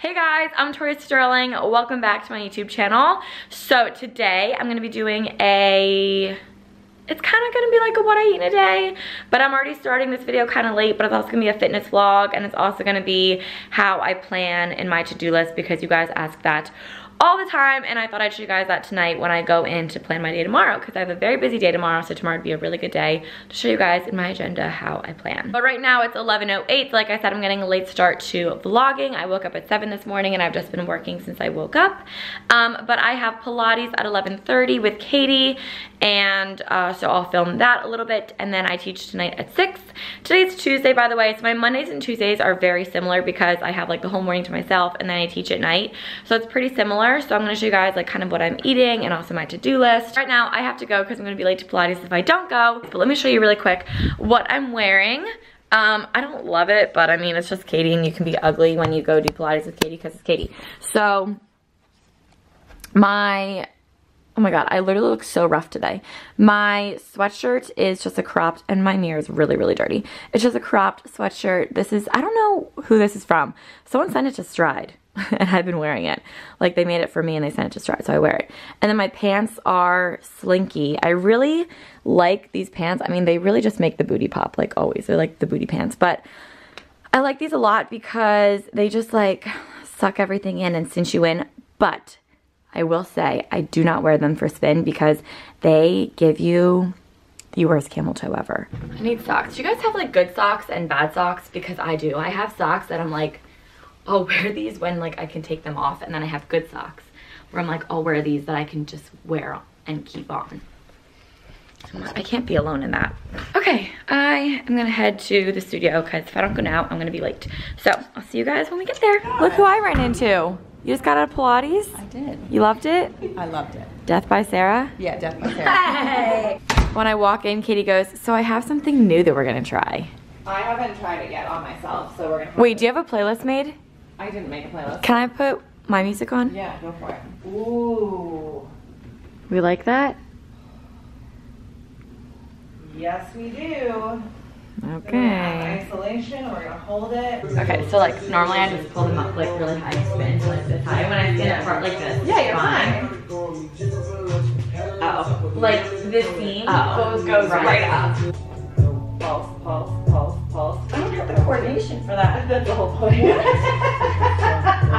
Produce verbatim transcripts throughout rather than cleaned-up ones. Hey guys, I'm Tori Sterling. Welcome back to my YouTube channel. So today I'm gonna be doing a, it's kind of gonna be like a what I eat in a day, but I'm already starting this video kind of late, but it's also gonna be a fitness vlog and it's also gonna be how I plan in my to-do list because you guys ask that all the time and I thought I'd show you guys that tonight when I go in to plan my day tomorrow because I have a very busy day tomorrow, so tomorrow would be a really good day to show you guys in my agenda how I plan. But right now it's eleven oh eight. Like I said, I'm getting a late start to vlogging. I woke up at seven this morning and I've just been working since I woke up. Um, but I have Pilates at eleven thirty with Katie and uh, so I'll film that a little bit and then I teach tonight at six. Today's Tuesday, by the way, so my Mondays and Tuesdays are very similar because I have like the whole morning to myself and then I teach at night. So it's pretty similar. So I'm gonna show you guys like kind of what I'm eating and also my to-do list. Right now I have to go because I'm gonna be late to Pilates if I don't go. But let me show you really quick what I'm wearing. Um, I don't love it, but I mean, it's just Katie and you can be ugly when you go do Pilates with Katie because it's Katie. So my, oh my God, I literally look so rough today. My sweatshirt is just a cropped, and my mirror is really, really dirty. It's just a cropped sweatshirt. This is, I don't know who this is from. Someone sent it to Stride. And I've been wearing it. Like they made it for me and they sent it to Stride, so I wear it. And then my pants are slinky. I really like these pants. I mean, they really just make the booty pop, like always. They're like the booty pants. But I like these a lot because they just like suck everything in and cinch you in. But I will say I do not wear them for spin because they give you the worst camel toe ever. I need socks. Do you guys have like good socks and bad socks? Because I do. I have socks that I'm like, I'll wear these when like I can take them off, and then I have good socks where I'm like, I'll wear these that I can just wear and keep on. I can't be alone in that. Okay, I am gonna head to the studio because if I don't go now, I'm gonna be late. So I'll see you guys when we get there. Look who I ran into. You just got out of Pilates? I did. You loved it? I loved it. Death by Sarah? Yeah, Death by Sarah. Hey. When I walk in, Katie goes, so I have something new that we're gonna try. I haven't tried it yet on myself, so we're gonna try. Wait, do you have a playlist made? I didn't make a playlist. Can I put my music on? Yeah, go for it. Ooh. We like that? Yes, we do. Okay. So we're gonna have isolation, we're gonna hold it. Okay, so like normally I just pull them up like really high spin, like this high. When I spin it apart like this, yeah, you're fine. Oh. Like this seam oh. goes, goes right, right up. Pulse, pulse, pulse, pulse. I don't have the coordination for that. That's the whole point.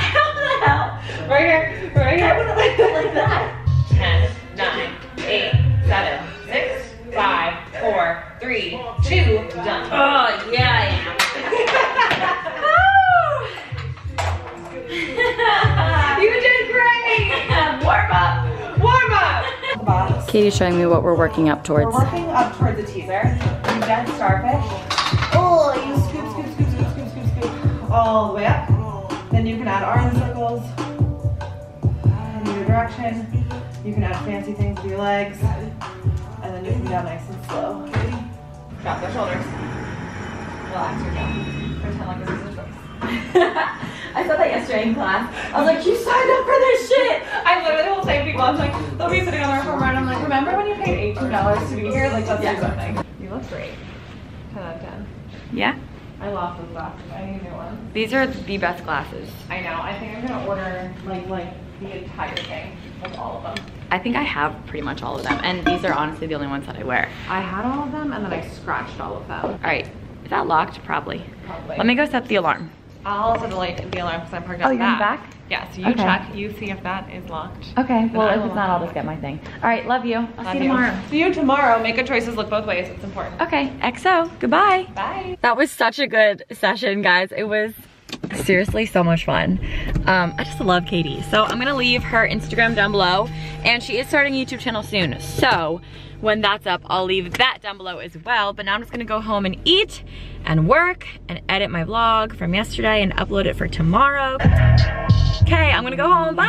How the hell? Right here, right here. I wouldn't like it like that. ten, nine, eight, seven, six, five, four, three, two, done. Oh, yeah, I am. You did great. Warm up. Warm up. Katie's showing me what we're working up towards. We're working up towards a teaser. You've done starfish. Oh, you scoop, scoop, scoop, scoop, scoop, scoop, scoop. All the way up. Then you can add arm circles in either direction. You can add fancy things to your legs. And then you can go down nice and slow. Drop their shoulders. Relax your jaw. Pretend like this is a choice. I saw that yesterday in class. I was like, you signed up for this shit! I literally will say to people, I'm like, they'll be sitting on their phone and I'm like, remember when you paid eighteen dollars to be here? Like, let's yeah. do something. You look great. ten out of ten. Yeah? I lost those glasses. I need a new one. These are the best glasses. I know. I think I'm gonna order like like the entire thing of all of them. I think I have pretty much all of them, and these are honestly the only ones that I wear. I had all of them, and then I scratched all of them. All right, is that locked? Probably. Probably. Let me go set the alarm. I'll set the, light, the alarm because I'm parked. Oh, you're in back. Yeah. So you okay. check. You see if that is locked. Okay. Well, if it's not, I'll just get my thing. All right. Love you. I'll love see you tomorrow. See you tomorrow. Make good choices. Look both ways. It's important. Okay. X O. Goodbye. Bye. That was such a good session, guys. It was seriously so much fun. Um, I just love Katie. So I'm gonna leave her Instagram down below, and she is starting a YouTube channel soon. So when that's up, I'll leave that down below as well. But now I'm just gonna go home and eat and work and edit my vlog from yesterday and upload it for tomorrow. Okay, I'm gonna go home, bye.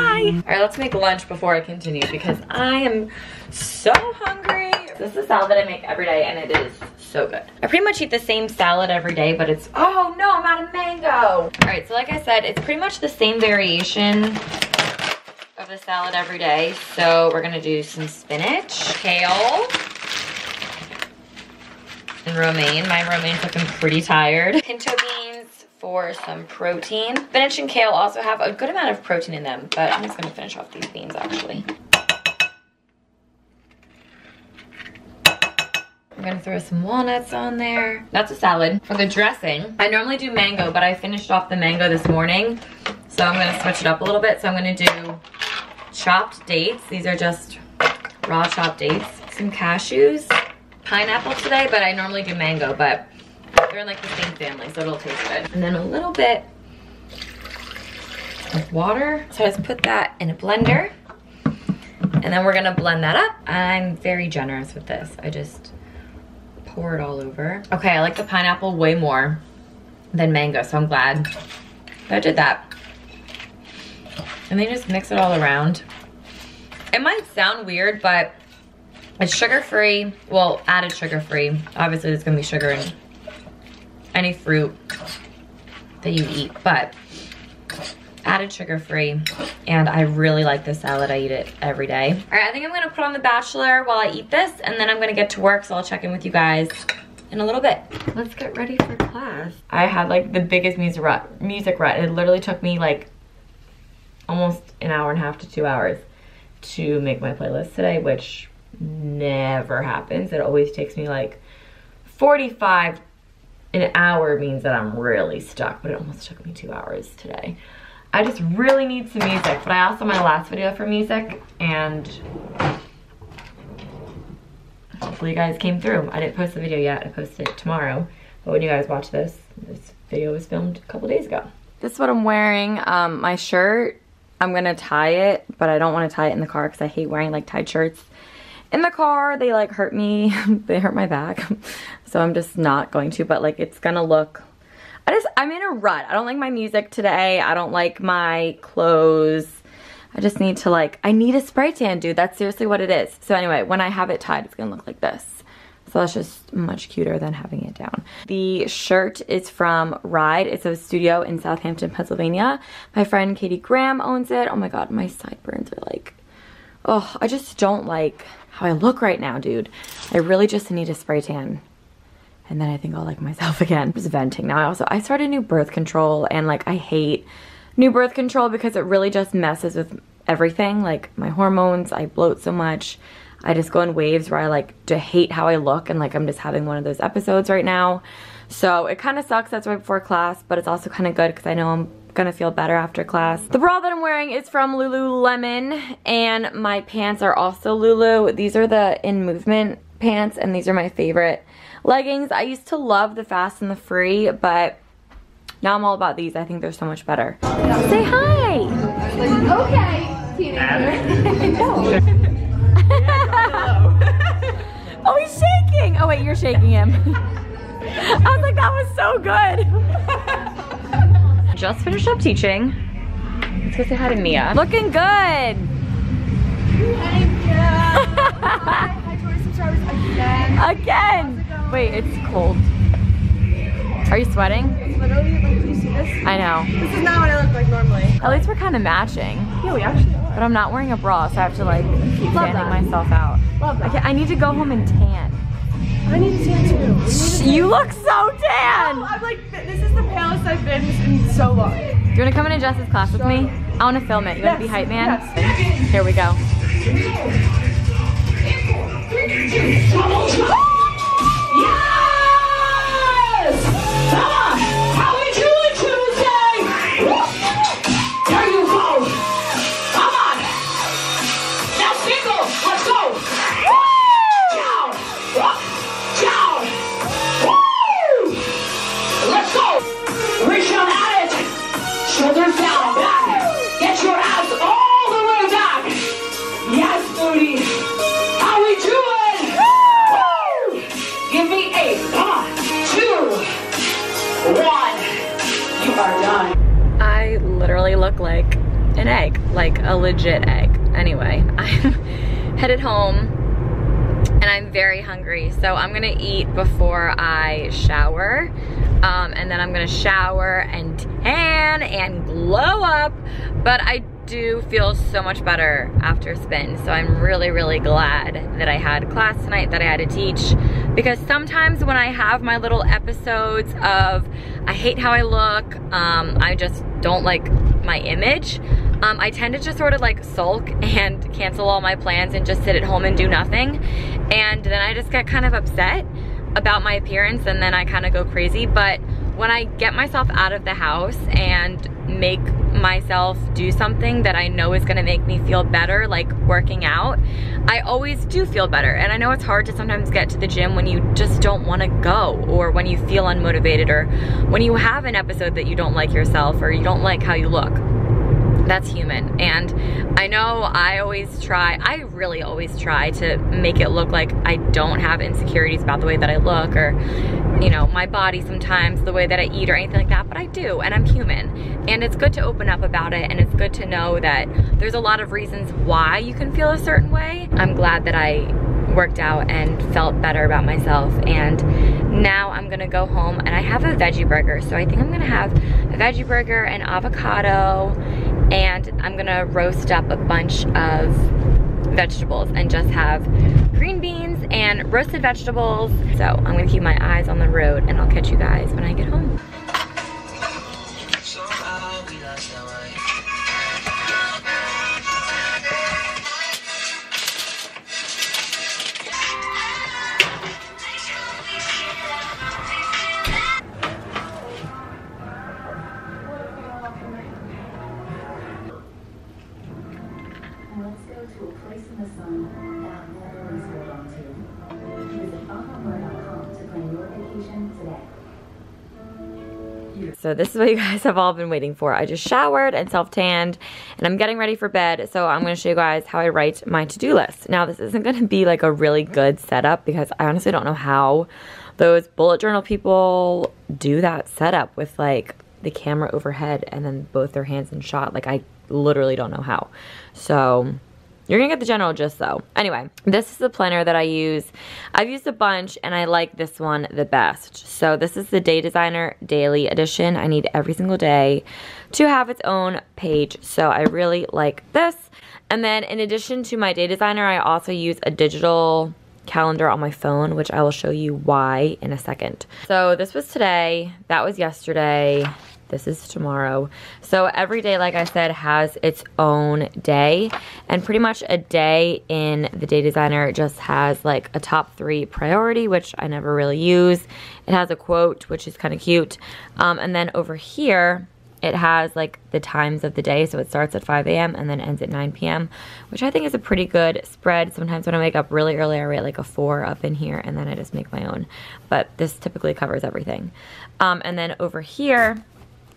All right, let's make lunch before I continue because I am so hungry. This is the salad that I make every day and it is so good. I pretty much eat the same salad every day, but it's, oh no, I'm out of mango. All right, so like I said, it's pretty much the same variation of the salad every day. So we're gonna do some spinach, kale, and romaine. My romaine's looking pretty tired. Pinto beans, for some protein. Spinach and kale also have a good amount of protein in them, but I'm just gonna finish off these beans actually. I'm gonna throw some walnuts on there. That's a salad. For the dressing, I normally do mango, but I finished off the mango this morning, so I'm gonna switch it up a little bit. So I'm gonna do chopped dates. These are just raw chopped dates. Some cashews, pineapple today, but I normally do mango, but they're in like the same family, so it'll taste good. And then a little bit of water. So I just put that in a blender, and then we're gonna blend that up. I'm very generous with this. I just pour it all over. Okay, I like the pineapple way more than mango, so I'm glad that I did that. And then just mix it all around. It might sound weird, but it's sugar-free, well, added sugar-free. Obviously, there's gonna be sugar in any fruit that you eat, but added sugar-free, and I really like this salad. I eat it every day. All right, I think I'm gonna put on The Bachelor while I eat this, and then I'm gonna get to work, so I'll check in with you guys in a little bit. Let's get ready for class. I had like the biggest music rut. Music rut. It literally took me like almost an hour and a half to two hours to make my playlist today, which never happens. It always takes me like forty-five, an hour means that I'm really stuck, but it almost took me two hours today. I just really need some music, but I asked on my last video for music, and hopefully you guys came through. I didn't post the video yet, I posted it tomorrow, but when you guys watch this, this video was filmed a couple days ago. This is what I'm wearing, um, my shirt. I'm gonna tie it, but I don't wanna tie it in the car because I hate wearing like tied shirts in the car. They like hurt me, they hurt my back, so I'm just not going to, but like it's gonna look, I just, I'm in a rut. I don't like my music today, I don't like my clothes. I just need to like, I need a spray tan, dude, that's seriously what it is. So anyway, when I have it tied, it's gonna look like this. So that's just much cuter than having it down. The shirt is from Ride. It's a studio in Southampton, Pennsylvania. My friend Katie Graham owns it. Oh my God, my sideburns are like, oh, I just don't like how I look right now, dude. I really just need a spray tan. And then I think I'll like myself again. I'm just venting now. I also, I started new birth control, and like I hate new birth control because it really just messes with everything. Like my hormones, I bloat so much. I just go in waves where I like to hate how I look, and like I'm just having one of those episodes right now. So it kind of sucks that's right before class, but it's also kind of good because I know I'm gonna feel better after class. The bra that I'm wearing is from Lululemon, and my pants are also Lulu. These are the In Movement pants, and these are my favorite leggings. I used to love the Fast and the Free, but now I'm all about these. I think they're so much better. Say hi! Okay, teenager. Oh, he's shaking! Oh wait, you're shaking him. I was like, that was so good. Just finished up teaching. Let's go say hi to Mia. Looking good! Thank you! Hi, hi, Tori subscribers again. Again! It wait, it's cold. Are you sweating? It's literally, like, do you see this? I know. This is not what I look like normally. At least we're kind of matching. Yeah, we actually are. But I'm not wearing a bra, so I have to like keep fanning myself out. Love that. Okay, I need to go home and tan. I need to tan too. Shh, you look so tan! Oh, I'm like, this is the palest I've been in so long. Do you want to come and adjust this class with me? I want to film it. You want to be hype man? Yes. Here we go. Yes! Ah, how we doing Tuesday? There you go. Come on. Now single, let's go. Shoulders down, back. Get your abs all the way back. Yes, booty. How we doing? Woo! Give me eight. Come on. Two. One. You are done. I literally look like an egg. Like a legit egg. Anyway, I'm headed home. And I'm very hungry. So I'm going to eat before I shower. Um, and then I'm gonna shower and tan and glow up, but I do feel so much better after spin. So I'm really, really glad that I had class tonight, that I had to teach, because sometimes when I have my little episodes of I hate how I look, um, I just don't like my image, um, I tend to just sort of like sulk and cancel all my plans and just sit at home and do nothing. And then I just get kind of upset about my appearance, and then I kind of go crazy. But when I get myself out of the house and make myself do something that I know is gonna make me feel better, like working out, I always do feel better. And I know it's hard to sometimes get to the gym when you just don't wanna go, or when you feel unmotivated, or when you have an episode that you don't like yourself, or you don't like how you look. That's human. And I know I always try, I really always try to make it look like I don't have insecurities about the way that I look, or, you know, my body sometimes, the way that I eat, or anything like that, but I do, and I'm human. And it's good to open up about it, and it's good to know that there's a lot of reasons why you can feel a certain way. I'm glad that I worked out and felt better about myself, and now I'm gonna go home, and I have a veggie burger, so I think I'm gonna have a veggie burger and avocado, and I'm gonna roast up a bunch of vegetables and just have green beans and roasted vegetables. So I'm gonna keep my eyes on the road, and I'll catch you guys when I get home. So this is what you guys have all been waiting for. I just showered and self-tanned, and I'm getting ready for bed, so I'm gonna show you guys how I write my to-do list. Now this isn't gonna be like a really good setup, because I honestly don't know how those bullet journal people do that setup with like the camera overhead and then both their hands in shot. Like, I literally don't know how. So you're gonna get the general gist though. Anyway, this is the planner that I use. I've used a bunch, and I like this one the best. So this is the Day Designer Daily Edition. I need every single day to have its own page, so I really like this. And then in addition to my Day Designer, I also use a digital calendar on my phone, which I will show you why in a second. So this was today, that was yesterday, this is tomorrow. So every day, like I said, has its own day, and pretty much a day in the Day Designer just has like a top three priority, which I never really use. It has a quote, which is kind of cute, um, and then over here it has like the times of the day, so it starts at five A M and then ends at nine P M, which I think is a pretty good spread. Sometimes when I wake up really early, I write like a four up in here, and then I just make my own, but this typically covers everything. Um, and then over here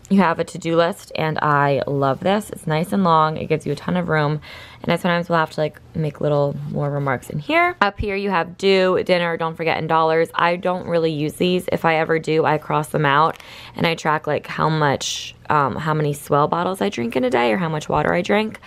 you have a to-do list, and I love this. It's nice and long, it gives you a ton of room, and I sometimes will have to like make little more remarks in here. Up here you have do, dinner, don't forget, and dollars. I don't really use these. If I ever do, I cross them out, and I track like how much, um, how many Swell bottles I drink in a day, or how much water I drink,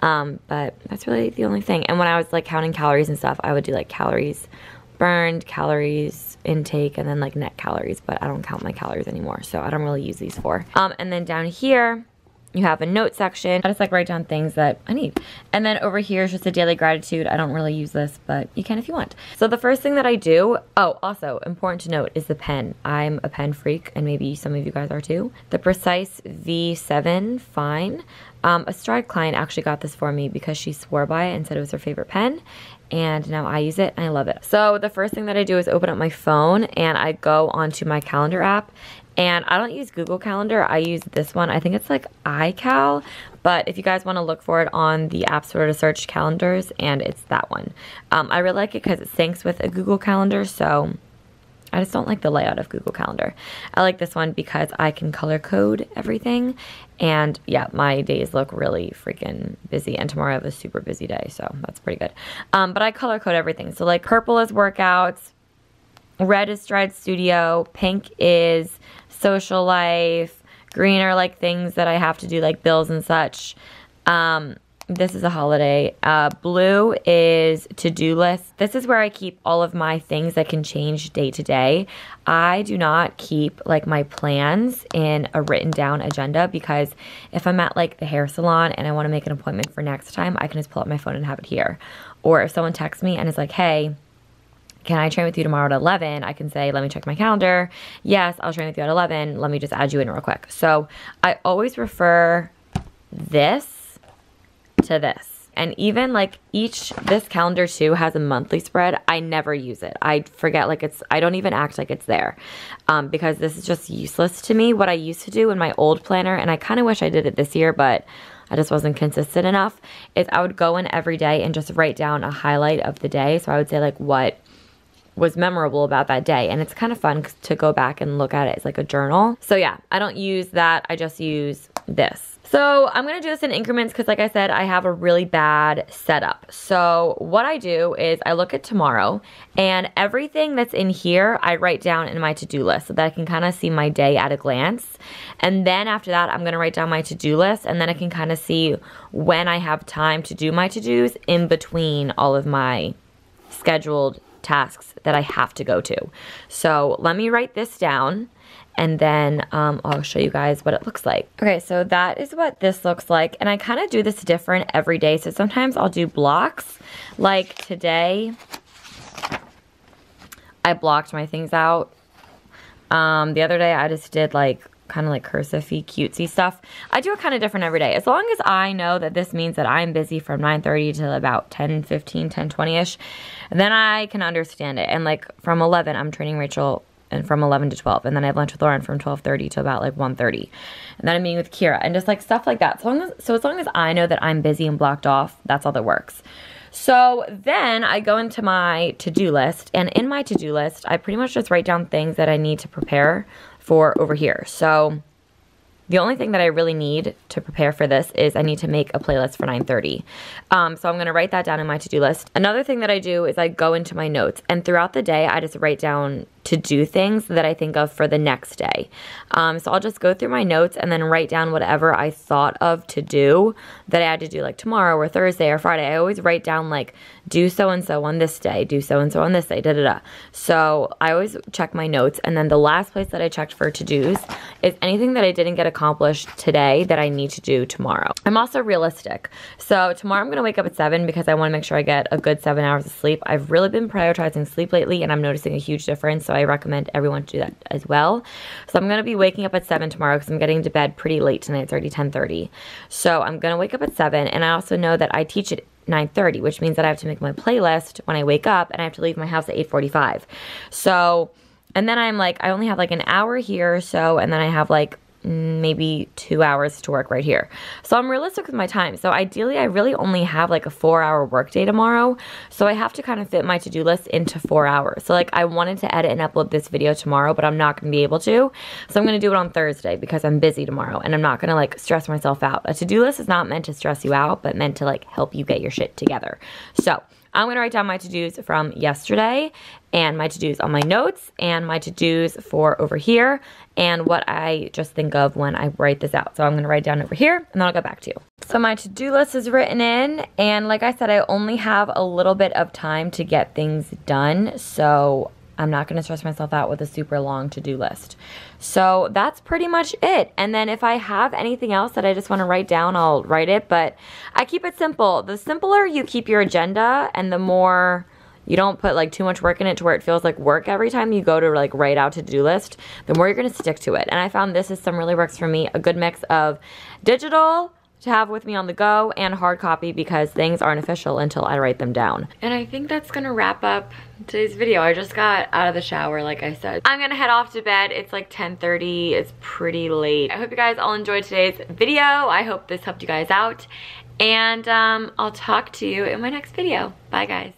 um, but that's really the only thing. And when I was like counting calories and stuff, I would do like calories burned, calories intake, and then like net calories, but I don't count my calories anymore, so I don't really use these for. Um, and then down here you have a note section. I just like write down things that I need. And then over here is just a daily gratitude. I don't really use this, but you can if you want. So the first thing that I do, oh, also important to note, is the pen. I'm a pen freak, and maybe some of you guys are too. The Precise V seven Fine. Um, a Stride client actually got this for me because she swore by it and said it was her favorite pen, and now I use it and I love it. So the first thing that I do is open up my phone, and I go onto my calendar app. And I don't use Google Calendar, I use this one. I think it's like iCal, but if you guys want to look for it on the App Store to search calendars, and it's that one. Um, I really like it because it syncs with a Google Calendar, so I just don't like the layout of Google Calendar. I like this one because I can color code everything, and yeah, my days look really freaking busy, and tomorrow I have a super busy day, so that's pretty good. Um, but I color code everything, so like purple is workouts, red is Stride Studio, pink is social life, green are like things that I have to do, like bills and such, um, This is a holiday. Uh, blue is to-do list. This is where I keep all of my things that can change day to day. I do not keep like my plans in a written down agenda, because if I'm at like the hair salon and I want to make an appointment for next time, I can just pull up my phone and have it here. Or if someone texts me and is like, hey, can I train with you tomorrow at eleven? I can say, let me check my calendar. Yes, I'll train with you at eleven. Let me just add you in real quick. So I always refer this to this. And even like each, this calendar too has a monthly spread. I never use it. I forget like it's, I don't even act like it's there um, because this is just useless to me. What I used to do in my old planner, and I kind of wish I did it this year, but I just wasn't consistent enough, is I would go in every day and just write down a highlight of the day. So I would say like what was memorable about that day. And it's kind of fun to go back and look at it as like a journal. So yeah, I don't use that. I just use this. So I'm gonna do this in increments because like I said, I have a really bad setup. So what I do is I look at tomorrow and everything that's in here, I write down in my to-do list so that I can kind of see my day at a glance. And then after that, I'm gonna write down my to-do list, and then I can kind of see when I have time to do my to-dos in between all of my scheduled tasks that I have to go to. So let me write this down, and then um, I'll show you guys what it looks like. Okay, so that is what this looks like, and I kind of do this different every day. So sometimes I'll do blocks. Like today, I blocked my things out. Um, the other day I just did like kind of like cursive-y, cutesy stuff. I do it kind of different every day. As long as I know that this means that I'm busy from nine thirty to about ten fifteen, ten twenty-ish, then I can understand it. And like from eleven, I'm training Rachel, and from eleven to twelve. And then I have lunch with Lauren from twelve thirty to about like one thirty. And then I'm meeting with Kira and just like stuff like that. So, long as, so as long as I know that I'm busy and blocked off, that's all that works. So then I go into my to-do list, and in my to-do list, I pretty much just write down things that I need to prepare for over here. So the only thing that I really need to prepare for this is I need to make a playlist for nine thirty. Um, so I'm gonna write that down in my to-do list. Another thing that I do is I go into my notes, and throughout the day I just write down to-do things that I think of for the next day. Um, so I'll just go through my notes and then write down whatever I thought of to do that I had to do like tomorrow or Thursday or Friday. I always write down like do so-and-so on this day, do so-and-so on this day, da-da-da. So I always check my notes, and then the last place that I checked for to-dos is anything that I didn't get accomplished today that I need to do tomorrow. I'm also realistic. So tomorrow I'm gonna wake up at seven because I wanna make sure I get a good seven hours of sleep. I've really been prioritizing sleep lately, and I'm noticing a huge difference, so I recommend everyone to do that as well. So I'm going to be waking up at seven tomorrow because I'm getting to bed pretty late tonight. It's already ten thirty. So I'm going to wake up at seven, and I also know that I teach at nine thirty, which means that I have to make my playlist when I wake up, and I have to leave my house at eight forty-five. So, and then I'm like, I only have like an hour here or so, and then I have like maybe two hours to work right here. So I'm realistic with my time. So ideally, I really only have like a four hour workday tomorrow. So I have to kind of fit my to-do list into four hours. So like I wanted to edit and upload this video tomorrow, but I'm not gonna be able to. So I'm gonna do it on Thursday because I'm busy tomorrow, and I'm not gonna like stress myself out. A to-do list is not meant to stress you out, but meant to like help you get your shit together. So I'm gonna write down my to-dos from yesterday, and my to-dos on my notes, and my to-dos for over here, and what I just think of when I write this out. So I'm gonna write down over here, and then I'll get back to you. So my to-do list is written in, and like I said, I only have a little bit of time to get things done, so I'm not gonna stress myself out with a super long to-do list. So that's pretty much it. And then if I have anything else that I just wanna write down, I'll write it, but I keep it simple. The simpler you keep your agenda, and the more you don't put like too much work in it to where it feels like work every time you go to like write out to-do list, the more you're gonna stick to it. And I found this system really works for me, a good mix of digital, to have with me on the go, and hard copy, because things aren't official until I write them down. And I think that's gonna wrap up today's video. I just got out of the shower, like I said. I'm gonna head off to bed. It's like ten thirty, it's pretty late. I hope you guys all enjoyed today's video. I hope this helped you guys out. And um, I'll talk to you in my next video. Bye guys.